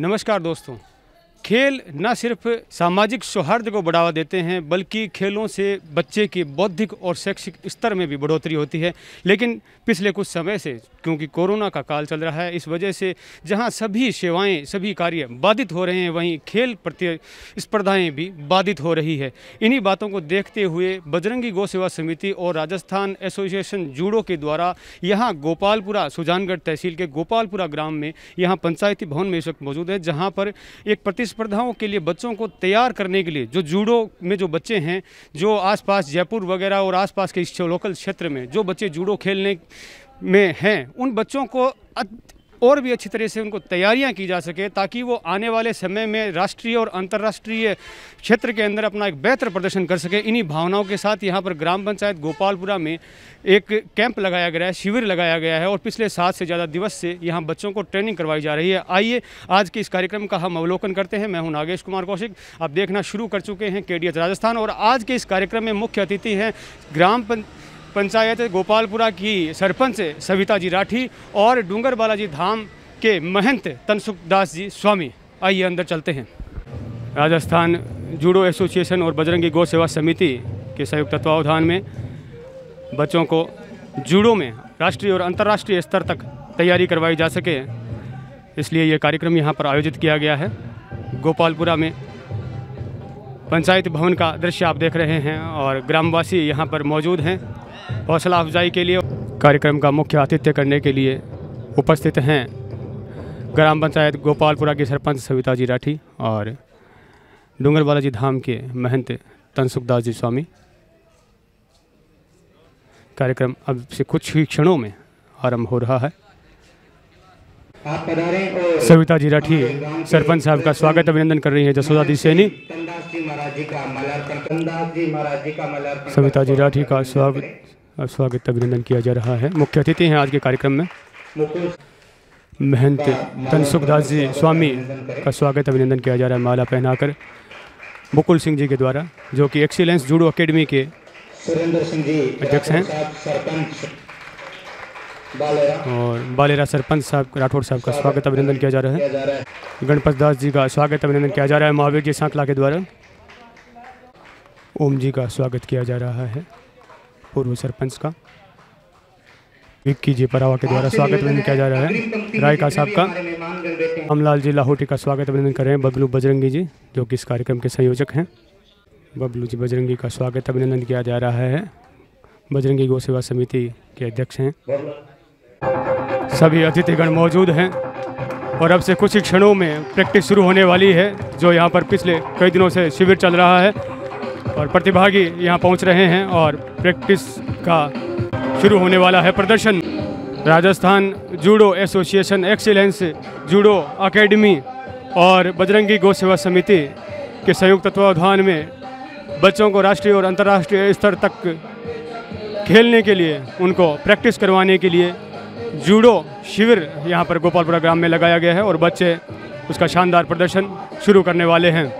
नमस्कार दोस्तों, खेल न सिर्फ सामाजिक सौहार्द को बढ़ावा देते हैं बल्कि खेलों से बच्चे की बौद्धिक और शैक्षिक स्तर में भी बढ़ोतरी होती है। लेकिन पिछले कुछ समय से क्योंकि कोरोना का काल चल रहा है, इस वजह से जहां सभी सेवाएं, सभी कार्य बाधित हो रहे हैं, वहीं खेल प्रतिस्पर्धाएं भी बाधित हो रही है। इन्हीं बातों को देखते हुए बजरंगी गौ सेवा समिति और राजस्थान एसोसिएशन जूडो के द्वारा यहाँ गोपालपुरा, सुजानगढ़ तहसील के गोपालपुरा ग्राम में, यहाँ पंचायती भवन में इस वक्त मौजूद है, जहाँ पर एक प्रतिस्पर्धाओं के लिए बच्चों को तैयार करने के लिए जो जूडो में जो बच्चे हैं, जो आसपास जयपुर वगैरह और आसपास के लोकल क्षेत्र में जो बच्चे जूडो खेलने में हैं, उन बच्चों को और भी अच्छी तरह से उनको तैयारियां की जा सके ताकि वो आने वाले समय में राष्ट्रीय और अंतर्राष्ट्रीय क्षेत्र के अंदर अपना एक बेहतर प्रदर्शन कर सके। इन्हीं भावनाओं के साथ यहाँ पर ग्राम पंचायत गोपालपुरा में एक कैंप लगाया गया है, शिविर लगाया गया है और पिछले 7 से ज़्यादा दिवस से यहाँ बच्चों को ट्रेनिंग करवाई जा रही है। आइए आज के इस कार्यक्रम का हम अवलोकन करते हैं। मैं हूँ नागेश कुमार कौशिक, आप देखना शुरू कर चुके हैं KDH राजस्थान और आज के इस कार्यक्रम में मुख्य अतिथि हैं ग्राम पंचायत गोपालपुरा की सरपंच सविता जी राठी और डूंगरबालाजी धाम के महंत तनसुखदास जी स्वामी। आइए अंदर चलते हैं। राजस्थान जूडो एसोसिएशन और बजरंगी गौ सेवा समिति के संयुक्त तत्वावधान में बच्चों को जूडो में राष्ट्रीय और अंतर्राष्ट्रीय स्तर तक तैयारी करवाई जा सके, इसलिए ये कार्यक्रम यहाँ पर आयोजित किया गया है। गोपालपुरा में पंचायत भवन का दृश्य आप देख रहे हैं और ग्रामवासी यहाँ पर मौजूद हैं। हौसला अफजाई के लिए कार्यक्रम का मुख्य आतिथ्य करने के लिए उपस्थित हैं ग्राम पंचायत गोपालपुरा की सरपंच सविता जी राठी और डूंगरबालाजी धाम के महंत तनसुखदास जी स्वामी। कार्यक्रम अब से कुछ ही क्षणों में आरंभ हो रहा है। सविता जी राठी सरपंच साहब का स्वागत अभिनंदन कर रही है जसोदा देवी सैनी। सविता जी राठी का स्वागत अभिनंदन किया जा रहा है। मुख्य अतिथि हैं आज के कार्यक्रम में महंत तनसुखदास जी स्वामी का स्वागत अभिनंदन किया जा रहा है माला पहनाकर मुकुल सिंह जी के द्वारा, जो कि एक्सीलेंस जूडो अकेडमी के सुरेंद्र सिंह जी अध्यक्ष हैं और बालेरा सरपंच साहब राठौड़ साहब का स्वागत अभिनंदन किया जा रहा है। गणपत दास जी का स्वागत अभिनंदन किया जा रहा है महावीर जी सांखला के द्वारा। ओम जी का स्वागत किया जा रहा है पूर्व सरपंच का। विक्की जी परावा के द्वारा स्वागत अभिनंदन किया जा रहा है। राय का साहब का हमलाल जी लाहौटी का स्वागत अभिनंदन कर रहे हैं बबलू बजरंगी जी, जो कि इस कार्यक्रम के संयोजक हैं। बबलू जी बजरंगी का स्वागत अभिनंदन किया जा रहा है, बजरंगी गौ सेवा समिति के अध्यक्ष हैं। सभी अतिथिगण मौजूद हैं और अब से कुछ ही क्षणों में प्रैक्टिस शुरू होने वाली है, जो यहाँ पर पिछले कई दिनों से शिविर चल रहा है और प्रतिभागी यहाँ पहुँच रहे हैं और प्रैक्टिस का शुरू होने वाला है प्रदर्शन। Rajasthan judo association, excellence judo academy और बजरंगी गौ सेवा समिति के संयुक्त तत्वावधान में बच्चों को राष्ट्रीय और अंतर्राष्ट्रीय स्तर तक खेलने के लिए, उनको प्रैक्टिस करवाने के लिए जूडो शिविर यहाँ पर गोपालपुरा ग्राम में लगाया गया है और बच्चे उसका शानदार प्रदर्शन शुरू करने वाले हैं।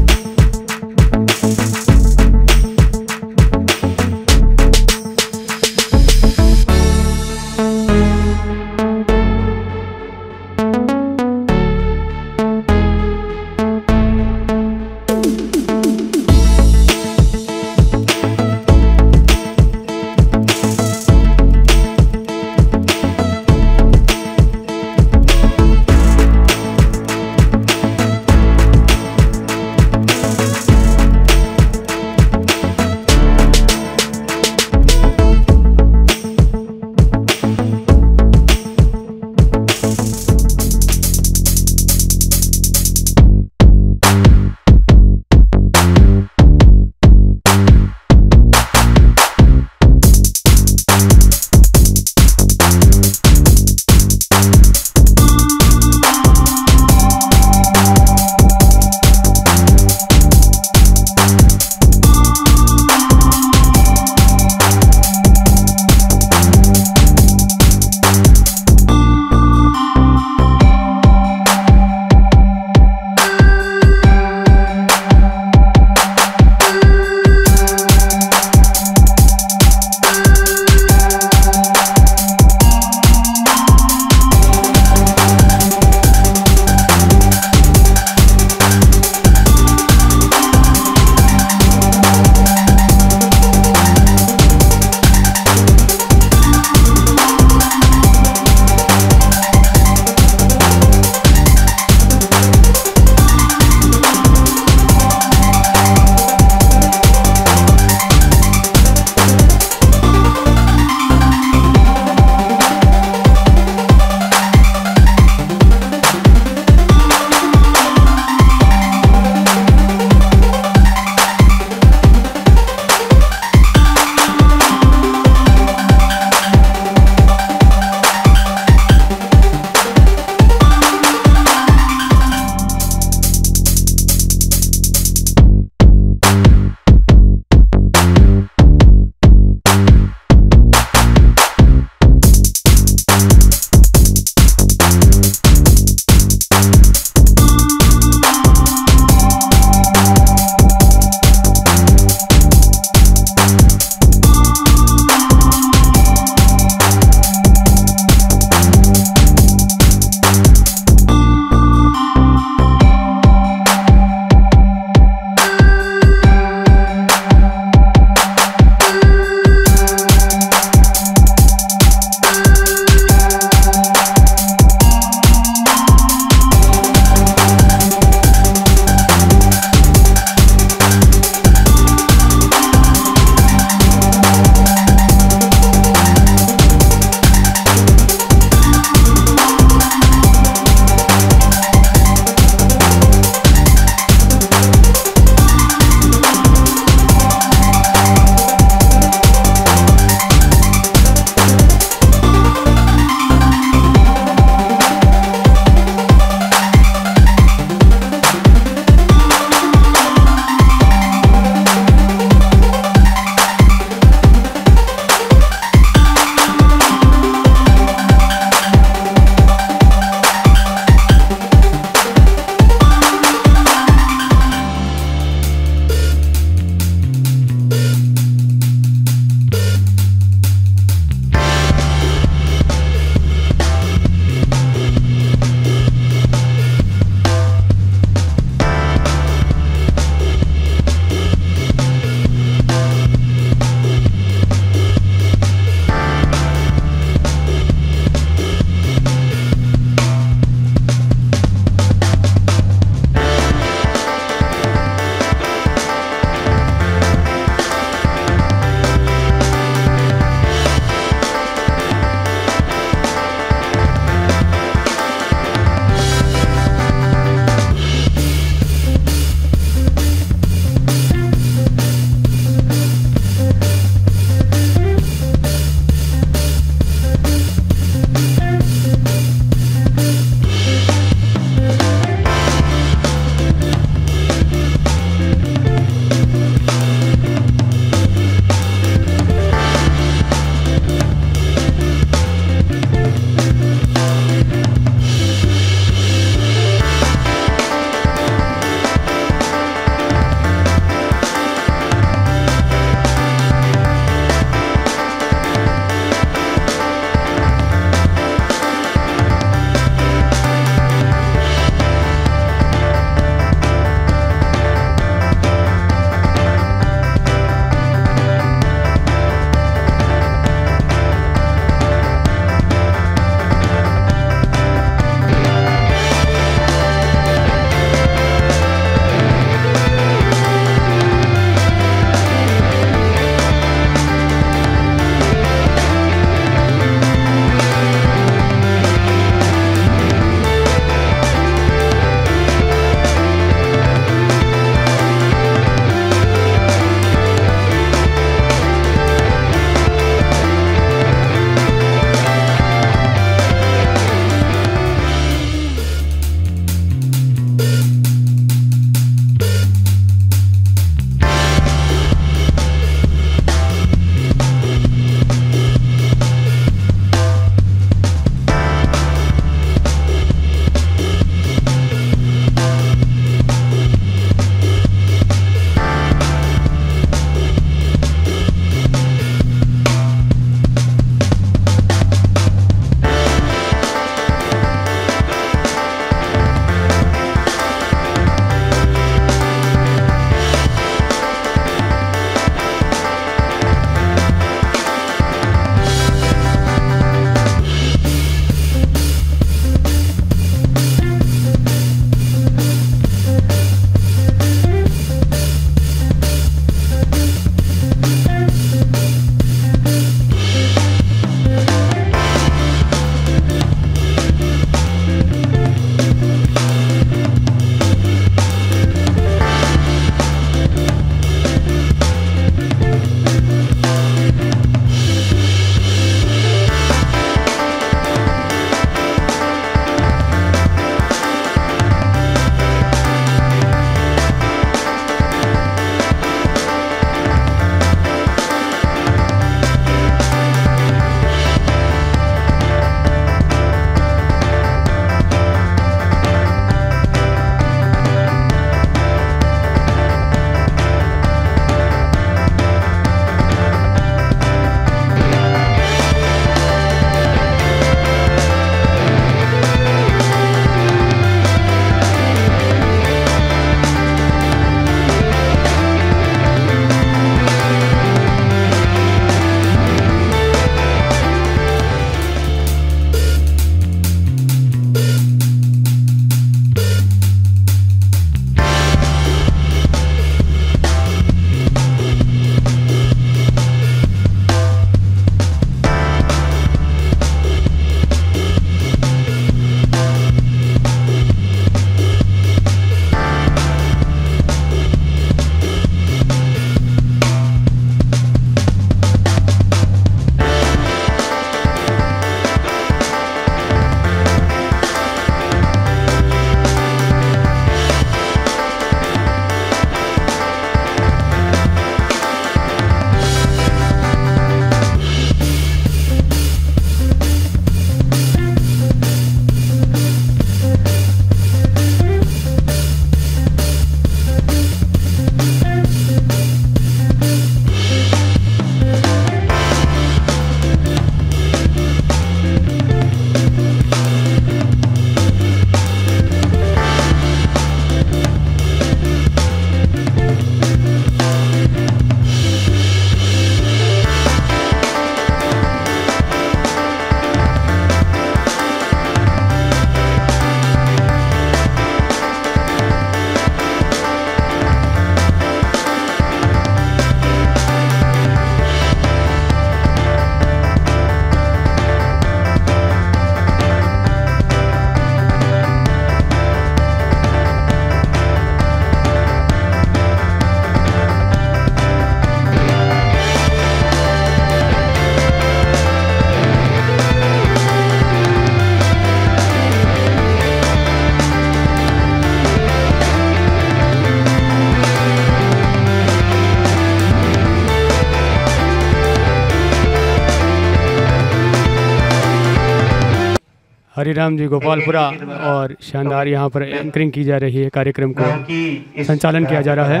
हरिराम जी गोपालपुरा और शानदार यहाँ पर एंकरिंग की जा रही है। कार्यक्रम को संचालन किया जा रहा है।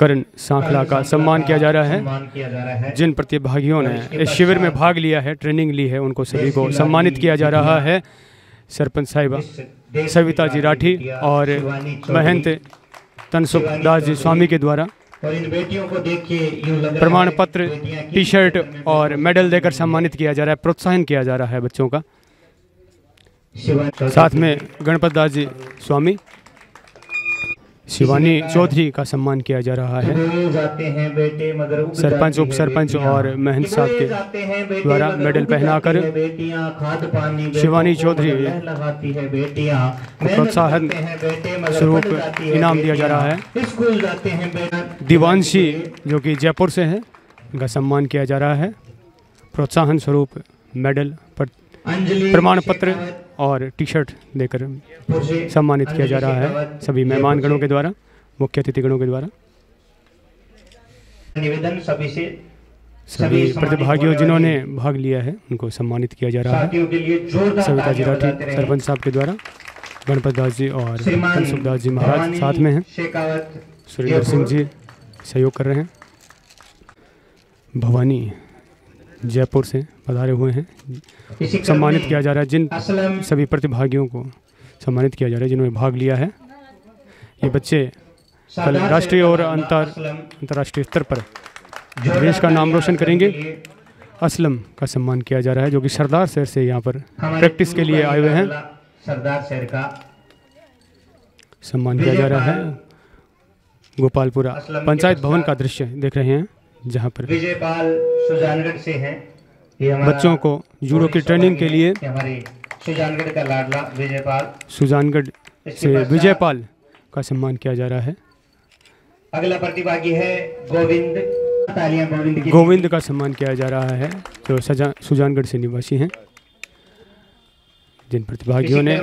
करण सांखला का सम्मान किया जा रहा है। जिन प्रतिभागियों ने इस शिविर में भाग लिया है, ट्रेनिंग ली है, उनको सभी को सम्मानित किया जा रहा है। सरपंच साहिबा सविता जी राठी और महंत तनसुखदास जी स्वामी के द्वारा प्रमाण पत्र, टी शर्ट और मेडल देकर सम्मानित किया जा रहा है, प्रोत्साहन किया जा रहा है बच्चों का। साथ में गणपत दास जी स्वामी, शिवानी चौधरी का सम्मान किया जा रहा है। सरपंच, उप सरपंच और महंत साहब के द्वारा मेडल पहनाकर शिवानी चौधरी प्रोत्साहन स्वरूप इनाम दिया जा रहा है। दीवानशी जो कि जयपुर से हैं, उनका सम्मान किया जा रहा है। प्रोत्साहन स्वरूप मेडल, प्रमाण पत्र और टी शर्ट देकर सम्मानित किया जा रहा है सभी मेहमानगणों के द्वारा, मुख्य अतिथिगणों के द्वारा। निवेदन सभी से, सभी प्रतिभागियों जिन्होंने भाग लिया है उनको सम्मानित किया जा रहा है। सविता जी राठी सरपंच साहब के द्वारा, गणपत दास जी और सुखदास जी महाराज साथ में हैं। सुरेंद्र सिंह जी सहयोग कर रहे हैं। भवानी जयपुर से पधारे हुए हैं, सम्मानित किया जा रहा है। जिन सभी प्रतिभागियों को सम्मानित किया जा रहा है जिन्होंने भाग लिया है। ये बच्चे कल राष्ट्रीय और अंतर्राष्ट्रीय स्तर पर देश का नाम रोशन करेंगे। असलम का सम्मान किया जा रहा है जो कि सरदार शहर से यहाँ पर प्रैक्टिस के लिए आए हुए हैं। सरदार शहर का सम्मान किया जा रहा है। गोपालपुरा पंचायत भवन का दृश्य देख रहे हैं जहाँ पर विजयपाल सुजानगढ़ से हैं। बच्चों को जूडो की ट्रेनिंग के लिए हमारे सुजानगढ़ का लाडला विजयपाल, सुजानगढ़ से विजयपाल का सम्मान किया जा रहा है। अगला प्रतिभागी है गोविंद, तालियां गोविंद की। गोविंद का सम्मान किया जा रहा है जो सुजानगढ़ से निवासी हैं। जिन प्रतिभागियों ने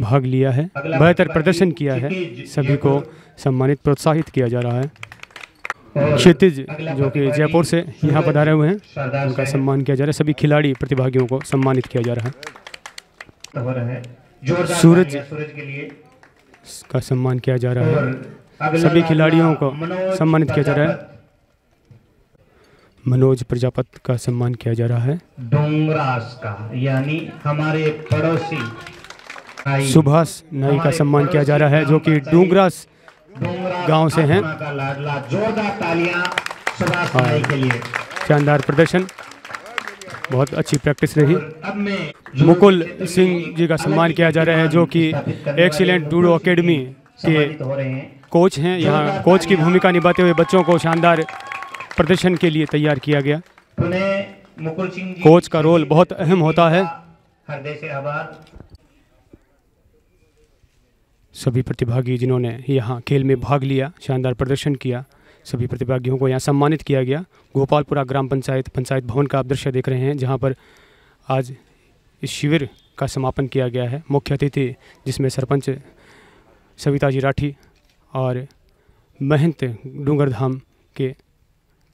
भाग लिया है, बेहतर प्रदर्शन किया है, सभी को सम्मानित प्रोत्साहित किया जा रहा है। क्षितिज जो कि जयपुर से यहाँ पधारे हुए हैं, उनका सम्मान किया जा रहा है। सभी खिलाड़ी प्रतिभागियों को सम्मानित किया जा रहा है। सूरज का सम्मान किया जा रहा है। सभी खिलाड़ियों को सम्मानित किया जा रहा है। मनोज प्रजापत का सम्मान किया जा रहा है। डोंगरास का यानी हमारे पड़ोसी सुभाष नाई का सम्मान किया जा रहा है जो कि डोंगरास गांव से हैं। जोरदार तालियां सुभाष नाई के लिए। शानदार प्रदर्शन, बहुत अच्छी प्रैक्टिस रही। मुकुल सिंह जी का सम्मान किया जा रहा है जो कि एक्सीलेंट जूडो एकेडमी के कोच हैं। यहाँ कोच की भूमिका निभाते हुए बच्चों को शानदार प्रदर्शन के लिए तैयार किया गया। मुकुल सिंह कोच का रोल बहुत अहम होता है। हृदय से आभार। सभी प्रतिभागी जिन्होंने यहाँ खेल में भाग लिया, शानदार प्रदर्शन किया, सभी प्रतिभागियों को यहाँ सम्मानित किया गया। गोपालपुरा ग्राम पंचायत पंचायत भवन का आप दृश्य देख रहे हैं जहाँ पर आज इस शिविर का समापन किया गया है। मुख्य अतिथि जिसमें सरपंच सविता जी राठी और महंत डूंगरधाम के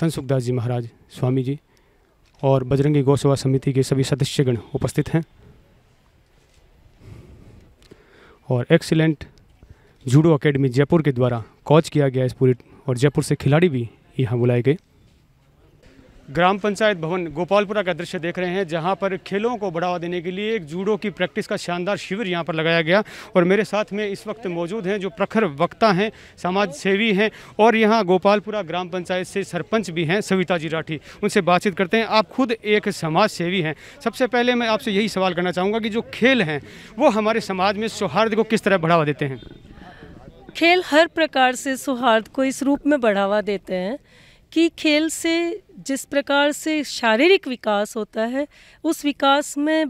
तनसुखदास जी महाराज स्वामी जी और बजरंगी गौ सेवा समिति के सभी सदस्यगण उपस्थित हैं और एक्सीलेंट जूडो एकेडमी जयपुर के द्वारा कोच किया गया इस पूरी, और जयपुर से खिलाड़ी भी यहाँ बुलाए गए। ग्राम पंचायत भवन गोपालपुरा का दृश्य देख रहे हैं जहाँ पर खेलों को बढ़ावा देने के लिए एक जूडो की प्रैक्टिस का शानदार शिविर यहाँ पर लगाया गया। और मेरे साथ में इस वक्त मौजूद हैं जो प्रखर वक्ता हैं, समाज सेवी हैं और यहाँ गोपालपुरा ग्राम पंचायत से सरपंच भी हैं, सविता जी राठी। उनसे बातचीत करते हैं। आप खुद एक समाज सेवी हैं। सबसे पहले मैं आपसे यही सवाल करना चाहूँगा कि जो खेल हैं वो हमारे समाज में सौहार्द को किस तरह बढ़ावा देते हैं? खेल हर प्रकार से सौहार्द को इस रूप में बढ़ावा देते हैं कि खेल से जिस प्रकार से शारीरिक विकास होता है, उस विकास में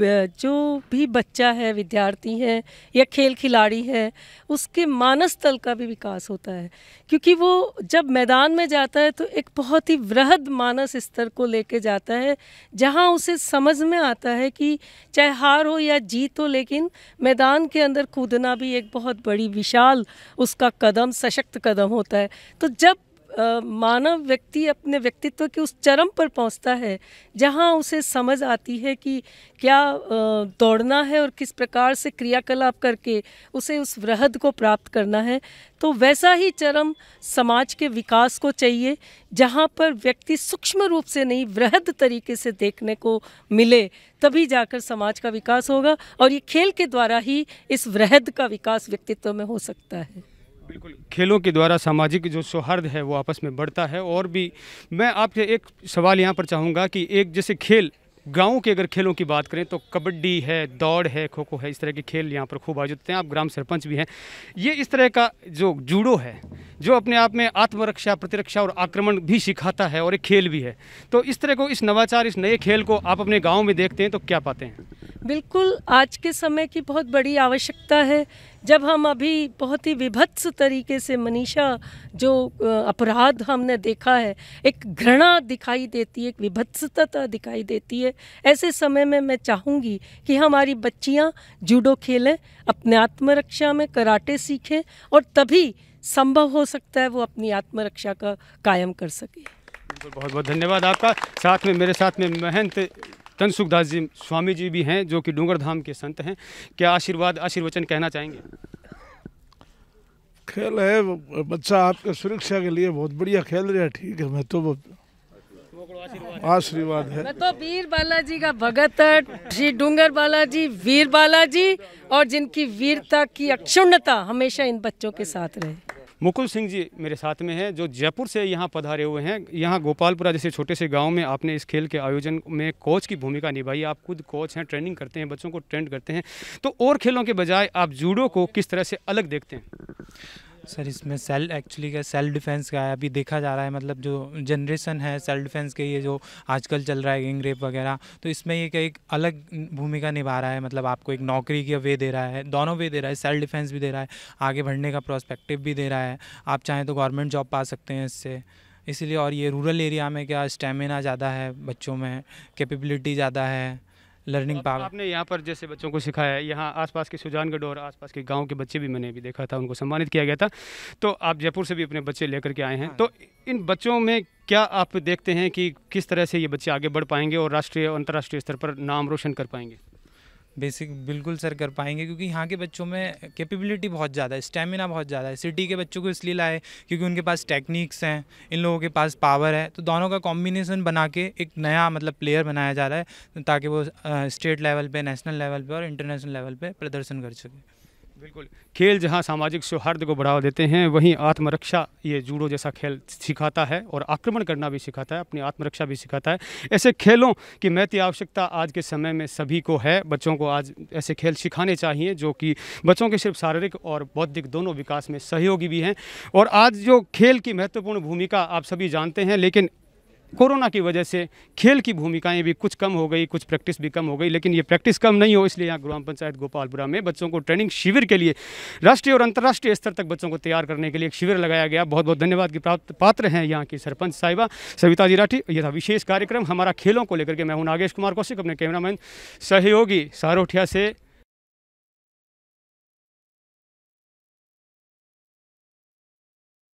जो भी बच्चा है, विद्यार्थी है या खेल खिलाड़ी है, उसके मानस तल का भी विकास होता है क्योंकि वो जब मैदान में जाता है तो एक बहुत ही वृहद मानस स्तर को लेके जाता है जहां उसे समझ में आता है कि चाहे हार हो या जीत हो, लेकिन मैदान के अंदर कूदना भी एक बहुत बड़ी विशाल उसका कदम, सशक्त कदम होता है। तो जब मानव व्यक्ति अपने व्यक्तित्व के उस चरम पर पहुंचता है जहां उसे समझ आती है कि क्या दौड़ना है और किस प्रकार से क्रियाकलाप करके उसे उस वृहद को प्राप्त करना है। तो वैसा ही चरम समाज के विकास को चाहिए जहां पर व्यक्ति सूक्ष्म रूप से नहीं वृहद तरीके से देखने को मिले, तभी जाकर समाज का विकास होगा और ये खेल के द्वारा ही इस वृहद का विकास व्यक्तित्व में हो सकता है। बिल्कुल, खेलों के द्वारा सामाजिक जो सौहार्द है वो आपस में बढ़ता है। और भी मैं आपसे एक सवाल यहाँ पर चाहूँगा कि एक जैसे खेल गाँव के अगर खेलों की बात करें तो कबड्डी है, दौड़ है, खो खो है, इस तरह के खेल यहाँ पर खूब आयोजित होते हैं। आप ग्राम सरपंच भी हैं। ये इस तरह का जो जूडो है जो अपने आप में आत्मरक्षा, प्रतिरक्षा और आक्रमण भी सिखाता है और एक खेल भी है, तो इस तरह को इस नवाचार, इस नए खेल को आप अपने गाँव में देखते हैं तो क्या पाते हैं? बिल्कुल, आज के समय की बहुत बड़ी आवश्यकता है। जब हम अभी बहुत ही विभत्स तरीके से मनीषा जो अपराध हमने देखा है, एक घृणा दिखाई देती है, एक विभत्सता दिखाई देती है, ऐसे समय में मैं चाहूँगी कि हमारी बच्चियाँ जूडो खेलें, अपने आत्मरक्षा में कराटे सीखें और तभी संभव हो सकता है वो अपनी आत्मरक्षा का कायम कर सके। बहुत बहुत धन्यवाद आपका। साथ में मेरे साथ में महंत तनसुखदास जी स्वामी जी भी हैं जो कि डूंगर धाम के संत हैं। क्या आशीर्वाद, आशीर्वचन कहना चाहेंगे? खेल है, बच्चा आपके सुरक्षा के लिए बहुत बढ़िया खेल रहा है। ठीक है, मैं तो आशीर्वाद है, मैं तो वीर बालाजी का भगत है, श्री डूंगर बालाजी, वीर बालाजी, और जिनकी वीरता की अक्षुण्णता हमेशा इन बच्चों के साथ रहे। मुकुल सिंह जी मेरे साथ में हैं जो जयपुर से यहाँ पधारे हुए हैं। यहाँ गोपालपुरा जैसे छोटे से गांव में आपने इस खेल के आयोजन में कोच की भूमिका निभाई। आप खुद कोच हैं, ट्रेनिंग करते हैं, बच्चों को ट्रेंड करते हैं, तो और खेलों के बजाय आप जूडो को किस तरह से अलग देखते हैं? सर, इसमें सेल्फ डिफेंस का अभी देखा जा रहा है, मतलब जो जनरेशन है सेल्फ डिफेंस के, ये जो आजकल चल रहा है गैंग रेप वगैरह, तो इसमें ये एक अलग भूमिका निभा रहा है। मतलब आपको एक नौकरी का वे दे रहा है, दोनों वे दे रहा है, सेल्फ डिफेंस भी दे रहा है, आगे बढ़ने का प्रोस्पेक्टिव भी दे रहा है। आप चाहें तो गवर्नमेंट जॉब पा सकते हैं इससे, इसीलिए। और ये रूरल एरिया में क्या स्टेमिना ज़्यादा है, बच्चों में कैपेबिलिटी ज़्यादा है, लर्निंग पावर। आपने यहाँ पर जैसे बच्चों को सिखाया, यहाँ आसपास के सुजानगढ़ और आसपास के गांव के बच्चे भी मैंने भी देखा था, उनको सम्मानित किया गया था। तो आप जयपुर से भी अपने बच्चे लेकर के आए हैं, तो इन बच्चों में क्या आप देखते हैं कि किस तरह से ये बच्चे आगे बढ़ पाएंगे और राष्ट्रीय और अंतर्राष्ट्रीय स्तर पर नाम रोशन कर पाएंगे? बेसिक बिल्कुल सर कर पाएंगे, क्योंकि यहाँ के बच्चों में कैपेबिलिटी बहुत ज़्यादा है, स्टेमिना बहुत ज़्यादा है। सिटी के बच्चों को इसलिए लाए क्योंकि उनके पास टेक्निक्स हैं, इन लोगों के पास पावर है, तो दोनों का कॉम्बिनेशन बना के एक नया मतलब प्लेयर बनाया जा रहा है ताकि वो स्टेट लेवल पे, नेशनल लेवल पे और इंटरनेशनल लेवल पे प्रदर्शन कर सके। बिल्कुल, खेल जहां सामाजिक सौहार्द को बढ़ावा देते हैं, वहीं आत्मरक्षा ये जूडो जैसा खेल सिखाता है और आक्रमण करना भी सिखाता है, अपनी आत्मरक्षा भी सिखाता है। ऐसे खेलों की महती आवश्यकता आज के समय में सभी को है। बच्चों को आज ऐसे खेल सिखाने चाहिए जो कि बच्चों के सिर्फ शारीरिक और बौद्धिक दोनों विकास में सहयोगी भी हैं। और आज जो खेल की महत्वपूर्ण भूमिका आप सभी जानते हैं, लेकिन कोरोना की वजह से खेल की भूमिकाएं भी कुछ कम हो गई, कुछ प्रैक्टिस भी कम हो गई, लेकिन ये प्रैक्टिस कम नहीं हो, इसलिए यहाँ ग्राम पंचायत गोपालपुरा में बच्चों को ट्रेनिंग शिविर के लिए राष्ट्रीय और अंतर्राष्ट्रीय स्तर तक बच्चों को तैयार करने के लिए एक शिविर लगाया गया। बहुत बहुत धन्यवाद की पात्र हैं यहाँ की सरपंच साहिबा सविता जी राठी। यह था विशेष कार्यक्रम हमारा खेलों को लेकर के। मैं हूँ नागेश कुमार कौशिक, अपने कैमरामैन सहयोगी सारोठिया से।